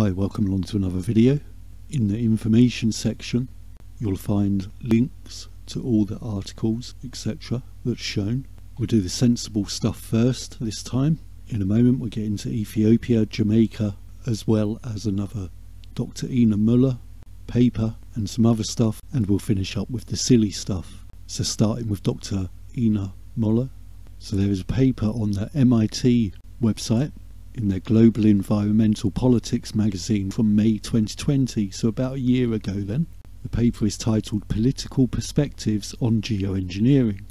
Hi, welcome along to another video. In the information section you'll find links to all the articles etc. that's shown. We'll do the sensible stuff first this time. In a moment we'll get into Ethiopia, Jamaica, as well as another Dr. Ina Muller paper and some other stuff, and we'll finish up with the silly stuff. So starting with Dr. Ina Muller. So there is a paper on the MIT website in their Global Environmental Politics magazine from May 2020, so about a year ago then. The paper is titled Political Perspectives on Geoengineering,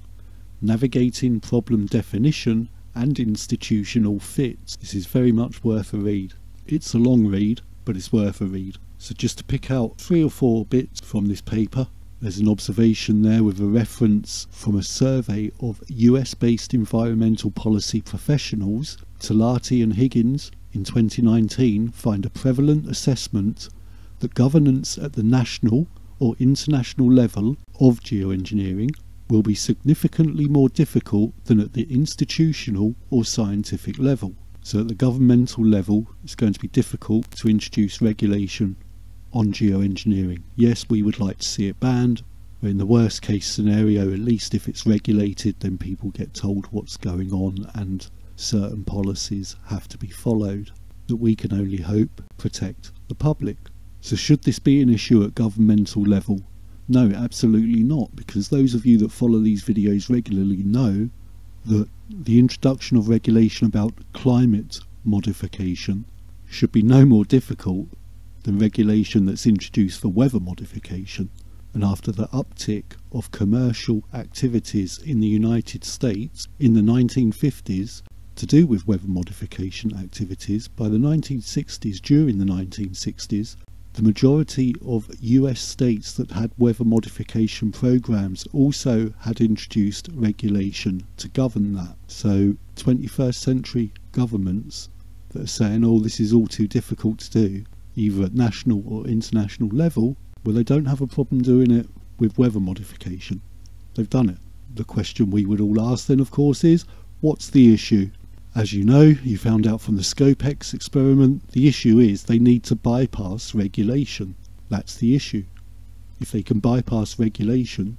Navigating Problem Definition and Institutional Fit. This is very much worth a read. It's a long read, but it's worth a read. So just to pick out 3 or 4 bits from this paper, there's an observation there with a reference from a survey of US-based environmental policy professionals. Talati and Higgins in 2019 find a prevalent assessment that governance at the national or international level of geoengineering will be significantly more difficult than at the institutional or scientific level. So at the governmental level, it's going to be difficult to introduce regulation on geoengineering. Yes, we would like to see it banned, but in the worst case scenario, at least if it's regulated, then people get told what's going on and certain policies have to be followed that we can only hope protect the public. So should this be an issue at governmental level? No, absolutely not, because those of you that follow these videos regularly know that the introduction of regulation about climate modification should be no more difficult than regulation that's introduced for weather modification. And after the uptick of commercial activities in the United States in the 1950s to do with weather modification activities, by the 1960s, during the 1960s, the majority of US states that had weather modification programs also had introduced regulation to govern that. So 21st century governments that are saying, oh, this is all too difficult to do, either at national or international level, well, they don't have a problem doing it with weather modification. They've done it. The question we would all ask then, of course, is what's the issue? As you know, you found out from the Scopex experiment, the issue is they need to bypass regulation. That's the issue. If they can bypass regulation,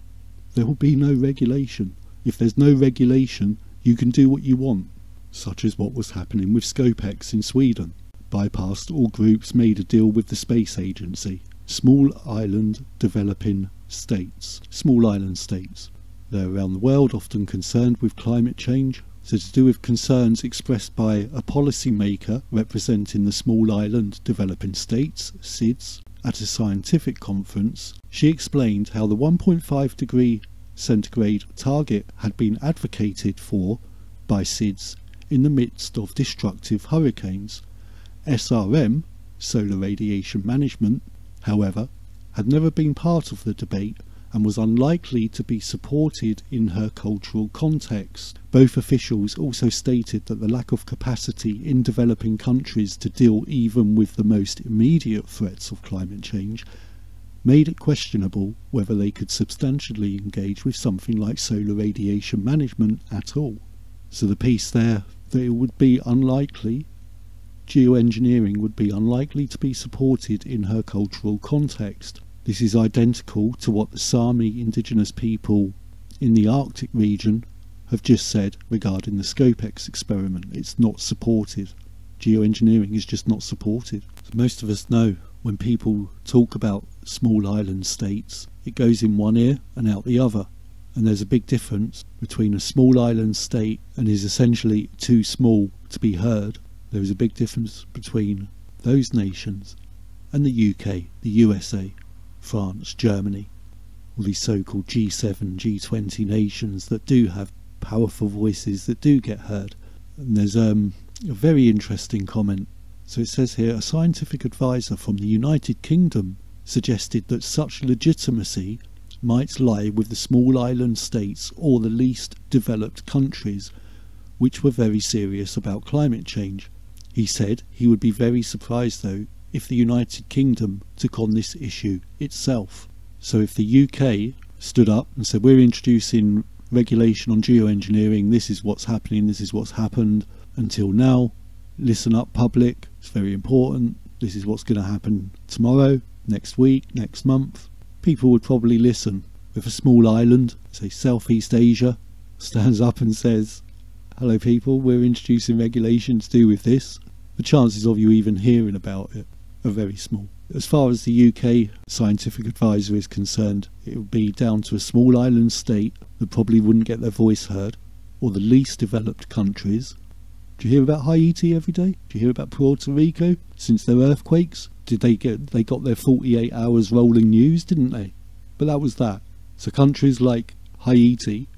there will be no regulation. If there's no regulation, you can do what you want, such as what was happening with Scopex in Sweden. Bypassed all groups, made a deal with the space agency. Small island developing states. Small island states. They're around the world, often concerned with climate change. So to do with concerns expressed by a policymaker representing the small island developing states, SIDS, at a scientific conference, she explained how the 1.5°C target had been advocated for by SIDS in the midst of destructive hurricanes. SRM, Solar Radiation Management, however, had never been part of the debate and was unlikely to be supported in her cultural context. Both officials also stated that the lack of capacity in developing countries to deal even with the most immediate threats of climate change made it questionable whether they could substantially engage with something like solar radiation management at all. So the piece there, that it would be unlikely, geoengineering would be unlikely to be supported in her cultural context. This is identical to what the Sami indigenous people in the Arctic region have just said regarding the Scopex experiment. It's not supported. Geoengineering is just not supported. So most of us know when people talk about small island states, it goes in one ear and out the other. And there's a big difference between a small island state and is essentially too small to be heard. There is a big difference between those nations and the UK, the USA, France, Germany, all these so-called G7, G20 nations that do have powerful voices that do get heard. And there's a very interesting comment. So it says here, a scientific advisor from the United Kingdom suggested that such legitimacy might lie with the small island states or the least developed countries, which were very serious about climate change. He said he would be very surprised though if the United Kingdom took on this issue itself. So if the UK stood up and said, we're introducing regulation on geoengineering, this is what's happening, this is what's happened until now, listen up public, it's very important, this is what's going to happen tomorrow, next week, next month, people would probably listen. If a small island, say Southeast Asia, stands up and says, hello people, we're introducing regulations to do with this, the chances of you even hearing about it are very small. As far as the UK scientific advisor is concerned, it would be down to a small island state that probably wouldn't get their voice heard, or the least developed countries. Do you hear about Haiti every day? Do you hear about Puerto Rico since their earthquakes? They got their 48 hours rolling news, didn't they? But that was that. So countries like Haiti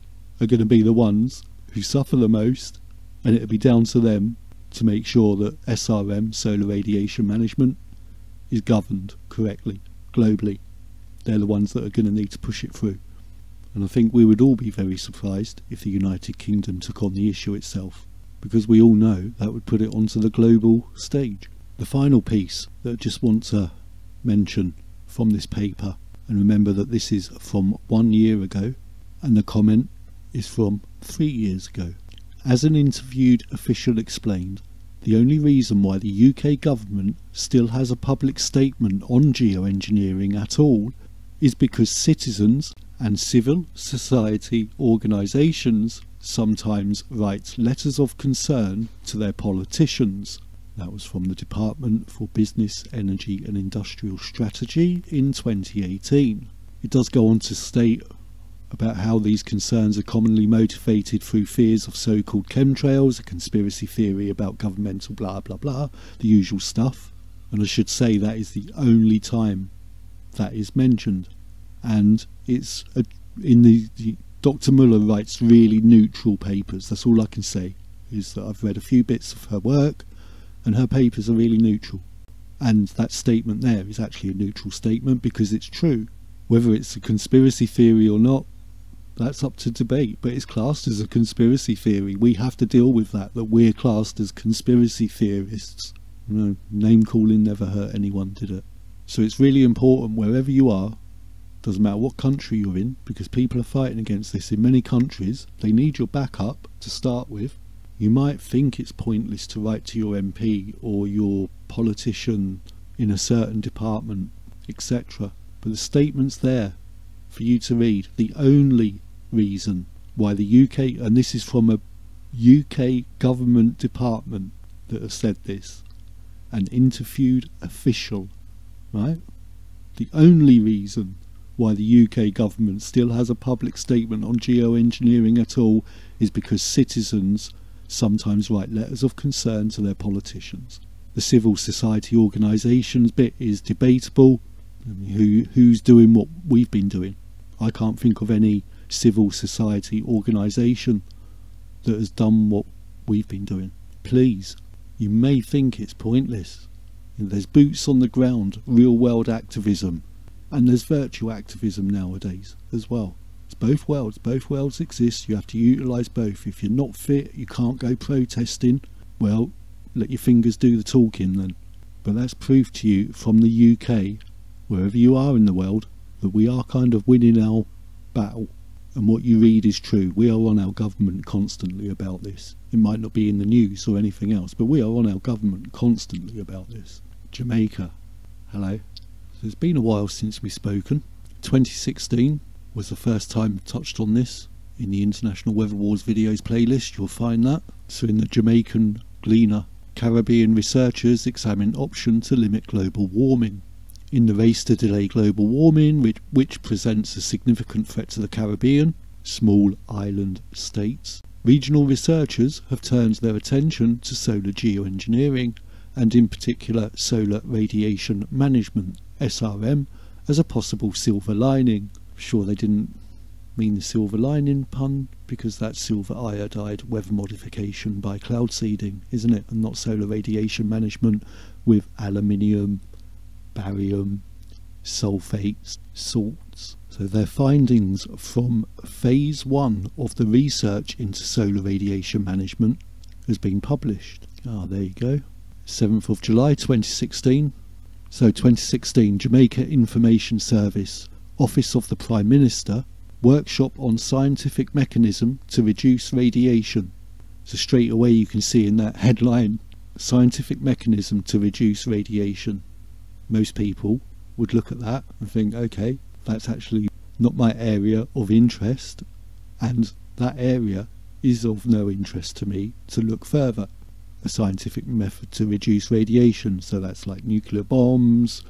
are going to be the ones who suffer the most, and it'll be down to them to make sure that SRM, solar radiation management, is governed correctly globally. They're the ones that are going to need to push it through. And I think we would all be very surprised if the United Kingdom took on the issue itself, because we all know that would put it onto the global stage. The final piece that I just want to mention from this paper, and remember that this is from 1 year ago and the comment is from 3 years ago. As an interviewed official explained, the only reason why the UK government still has a public statement on geoengineering at all is because citizens and civil society organisations sometimes write letters of concern to their politicians. That was from the Department for Business, Energy and Industrial Strategy in 2018. It does go on to state about how these concerns are commonly motivated through fears of so-called chemtrails, a conspiracy theory about governmental blah blah blah, the usual stuff. And I should say that is the only time that is mentioned. And it's Dr. Muller writes really neutral papers. That's all I can say, is that I've read a few bits of her work and her papers are really neutral. And that statement there is actually a neutral statement because it's true. Whether it's a conspiracy theory or not, that's up to debate, but it's classed as a conspiracy theory. We have to deal with that we're classed as conspiracy theorists. You know, name calling never hurt anyone, did it? So it's really important, wherever you are, doesn't matter what country you're in, because people are fighting against this in many countries. They need your backup to start with. You might think it's pointless to write to your MP or your politician in a certain department, etc. But the statement's there for you to read. The only reason why the UK, and this is from a UK government department that has said this, an interviewed official, right? The only reason why the UK government still has a public statement on geoengineering at all is because citizens sometimes write letters of concern to their politicians. The civil society organisations bit is debatable. I mean, who's doing what we've been doing? I can't think of any civil society organisation that has done what we've been doing. Please, you may think it's pointless. There's boots on the ground, real world activism, and there's virtual activism nowadays as well. It's both worlds. Both worlds exist. You have to utilise both. If you're not fit, you can't go protesting. Well, let your fingers do the talking then. But that's proof to you from the UK, wherever you are in the world, that we are kind of winning our battle, and what you read is true. We are on our government constantly about this. It might not be in the news or anything else, but we are on our government constantly about this. Jamaica, hello. So it's been a while since we've spoken. 2016 was the first time I touched on this in the International Weather Wars videos playlist. You'll find that. So in the Jamaican Gleaner, Caribbean researchers examine option to limit global warming. In the race to delay global warming, which presents a significant threat to the Caribbean, small island states, regional researchers have turned their attention to solar geoengineering, and in particular solar radiation management, SRM, as a possible silver lining. I'm sure they didn't mean the silver lining pun, because that's silver iodide weather modification by cloud seeding, isn't it? And not solar radiation management with aluminium, barium, sulfates, salts. So their findings from phase one of the research into solar radiation management has been published. Ah, there you go. 7th of July 2016. So 2016, Jamaica Information Service, Office of the Prime Minister, workshop on scientific mechanism to reduce radiation. So straight away you can see in that headline scientific mechanism to reduce radiation. Most people would look at that and think, okay, that's actually not my area of interest, and that area is of no interest to me to look further. A scientific method to reduce radiation, so that's like nuclear bombs,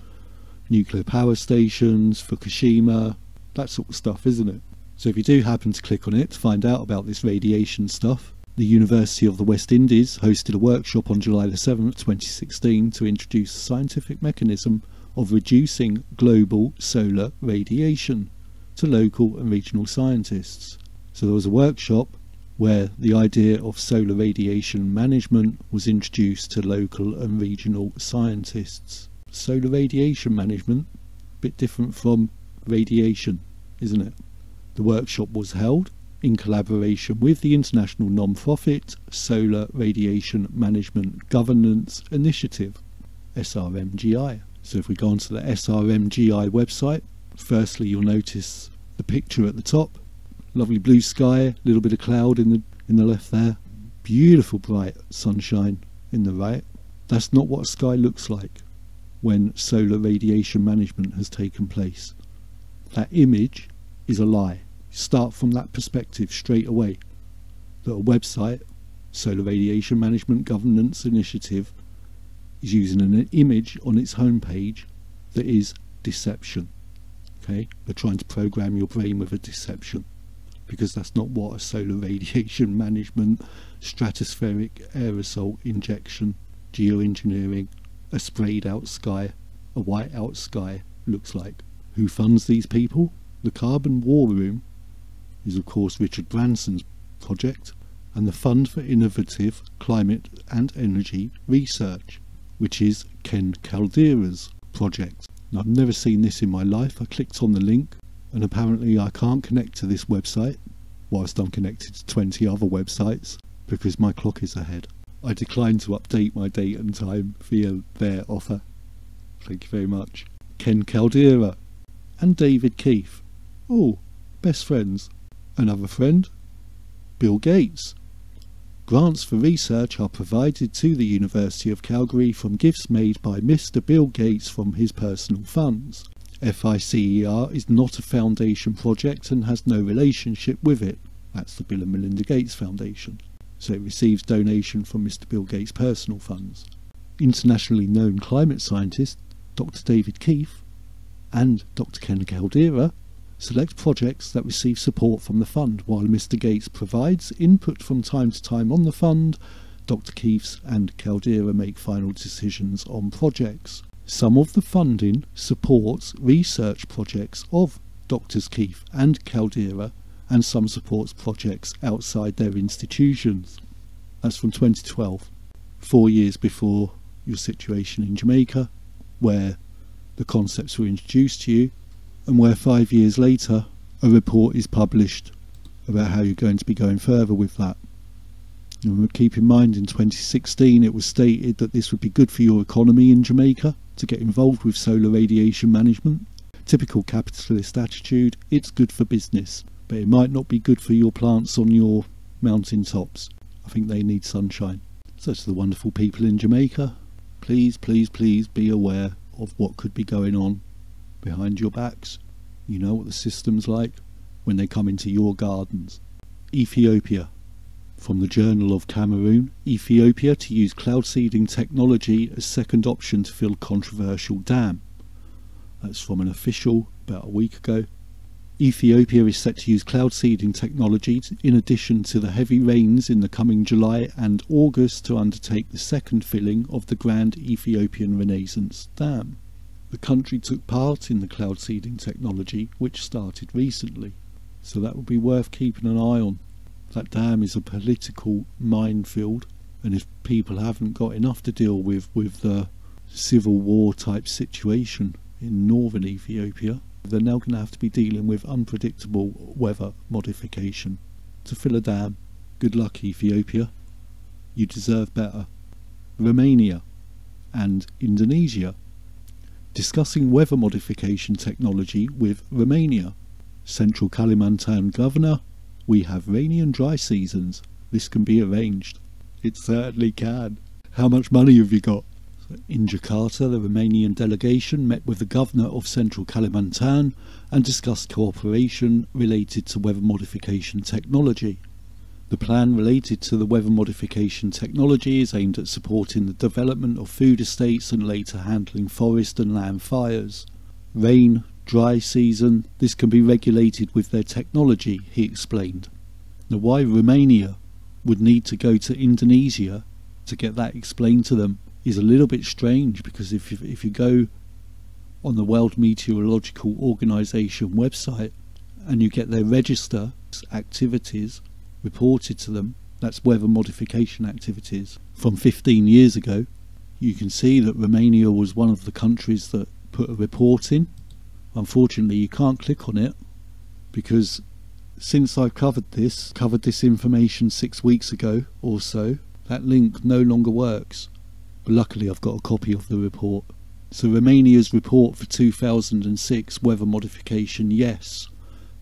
nuclear power stations, Fukushima, that sort of stuff, isn't it? So if you do happen to click on it to find out about this radiation stuff, the University of the West Indies hosted a workshop on July the 7th, 2016 to introduce a scientific mechanism of reducing global solar radiation to local and regional scientists. So there was a workshop where the idea of solar radiation management was introduced to local and regional scientists. Solar radiation management, a bit different from radiation, isn't it? The workshop was held in collaboration with the international non-profit Solar Radiation Management Governance Initiative, SRMGI. So if we go onto the SRMGI website, firstly you'll notice the picture at the top. Lovely blue sky, a little bit of cloud in the left there. Beautiful bright sunshine in the right. That's not what a sky looks like when solar radiation management has taken place. That image is a lie. Start from that perspective straight away. That a website, Solar Radiation Management Governance Initiative, is using an image on its homepage that is deception. Okay, they're trying to program your brain with a deception, because that's not what a solar radiation management, stratospheric aerosol injection, geoengineering, a sprayed out sky, a white out sky looks like. Who funds these people? The Carbon War Room is of course Richard Branson's project, and the Fund for Innovative Climate and Energy Research, which is Ken Caldeira's project. Now, I've never seen this in my life. I clicked on the link, and apparently I can't connect to this website whilst I'm connected to 20 other websites because my clock is ahead. I declined to update my date and time via their offer. Thank you very much. Ken Caldeira and David Keith. Oh, best friends. Another friend, Bill Gates. Grants for research are provided to the University of Calgary from gifts made by Mr. Bill Gates from his personal funds. FICER is not a foundation project and has no relationship with it. That's the Bill and Melinda Gates Foundation. So it receives donation from Mr. Bill Gates' personal funds. Internationally known climate scientist Dr. David Keith and Dr. Ken Caldeira select projects that receive support from the fund, while Mr. Gates provides input from time to time on the fund. Dr. Keith and Caldeira make final decisions on projects. Some of the funding supports research projects of Drs. Keith and Caldeira, and some supports projects outside their institutions. That's from 2012, 4 years before your situation in Jamaica, where the concepts were introduced to you, and where 5 years later a report is published about how you're going to be going further with that. And keep in mind, in 2016 it was stated that this would be good for your economy in Jamaica to get involved with solar radiation management. Typical capitalist attitude, it's good for business, but it might not be good for your plants on your mountain tops. I think they need sunshine. So to the wonderful people in Jamaica, please, please, please be aware of what could be going on behind your backs. You know what the system's like when they come into your gardens. Ethiopia. From the Journal of Cameroon, Ethiopia to use cloud seeding technology as second option to fill controversial dam. That's from an official about a week ago. Ethiopia is set to use cloud seeding technology in addition to the heavy rains in the coming July and August to undertake the second filling of the Grand Ethiopian Renaissance Dam. The country took part in the cloud seeding technology, which started recently, so that would be worth keeping an eye on. That dam is a political minefield, and if people haven't got enough to deal with the civil war type situation in northern Ethiopia, they're now going to have to be dealing with unpredictable weather modification. To fill a dam, good luck Ethiopia, you deserve better. Romania and Indonesia. Discussing weather modification technology with Romania. Central Kalimantan governor: we have rainy and dry seasons. This can be arranged. It certainly can. How much money have you got? In Jakarta, the Romanian delegation met with the governor of Central Kalimantan and discussed cooperation related to weather modification technology. The plan related to the weather modification technology is aimed at supporting the development of food estates and later handling forest and land fires. Rain, dry season, this can be regulated with their technology, he explained. Now, why Romania would need to go to Indonesia to get that explained to them is a little bit strange, because if you go on the World Meteorological Organization website and you get their register activities reported to them, that's weather modification activities from 15 years ago, you can see that Romania was one of the countries that put a report in. Unfortunately, you can't click on it, because since I covered this information 6 weeks ago or so, that link no longer works. But luckily I've got a copy of the report. So Romania's report for 2006 weather modification, yes,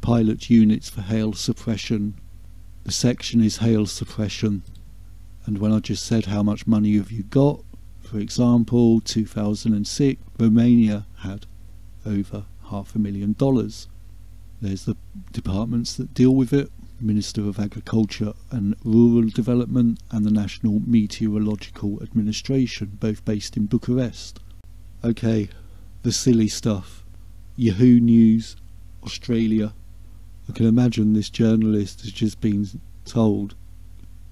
pilot units for hail suppression. The section is hail suppression, and when I just said how much money have you got, for example, 2006, Romania had over $500,000. There's the departments that deal with it: Minister of Agriculture and Rural Development and the National Meteorological Administration, both based in Bucharest. Okay, the silly stuff. Yahoo News, Australia. I can imagine this journalist has just been told,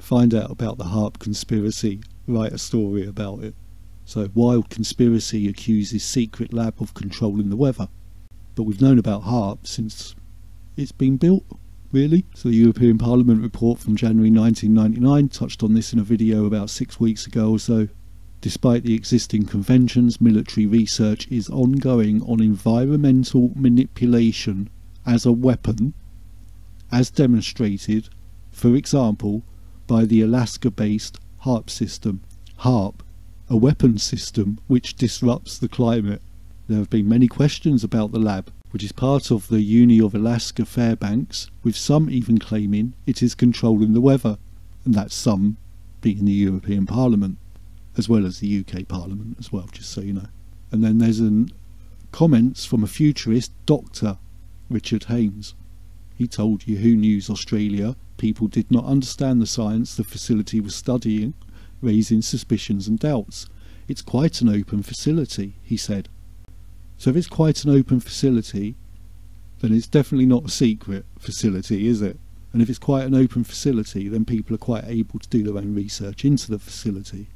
find out about the HAARP conspiracy, write a story about it. So, wild conspiracy accuses secret lab of controlling the weather. But we've known about HAARP since it's been built, really. So the European Parliament report from January 1999 touched on this in a video about 6 weeks ago or so. Despite the existing conventions, military research is ongoing on environmental manipulation as a weapon, as demonstrated, for example, by the Alaska-based HAARP system. HAARP, a weapon system which disrupts the climate. There have been many questions about the lab, which is part of the Uni of Alaska Fairbanks, with some even claiming it is controlling the weather, and that some being the European Parliament, as well as the UK Parliament as well, just so you know. And then there's comments from a futurist, Dr. Richard Haynes. He told Yahoo News Australia people did not understand the science the facility was studying, raising suspicions and doubts. It's quite an open facility, he said. So if it's quite an open facility, then it's definitely not a secret facility, is it? And if it's quite an open facility, then people are quite able to do their own research into the facility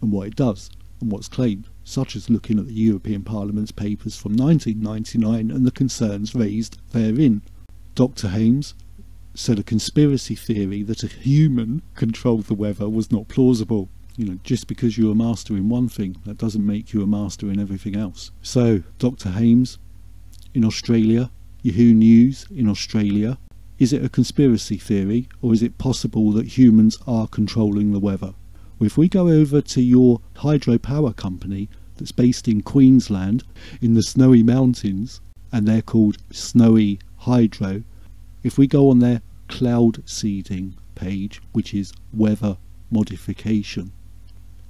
and what it does and what's claimed, such as looking at the European Parliament's papers from 1999 and the concerns raised therein. Dr. Haynes said a conspiracy theory that a human controlled the weather was not plausible. You know, just because you're a master in one thing, that doesn't make you a master in everything else. So, Dr. Haynes in Australia, Yahoo News in Australia, is it a conspiracy theory, or is it possible that humans are controlling the weather? If we go over to your hydropower company that's based in Queensland in the Snowy Mountains, and they're called Snowy Hydro, if we go on their cloud seeding page, which is weather modification,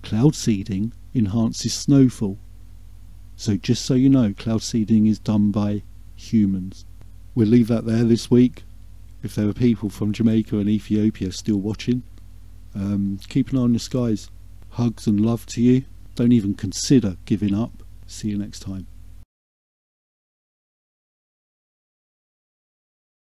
cloud seeding enhances snowfall. So just so you know, cloud seeding is done by humans. We'll leave that there this week. If there are people from Jamaica and Ethiopia still watching, keep an eye on your skies. Hugs and love to you. Don't even consider giving up. See you next time.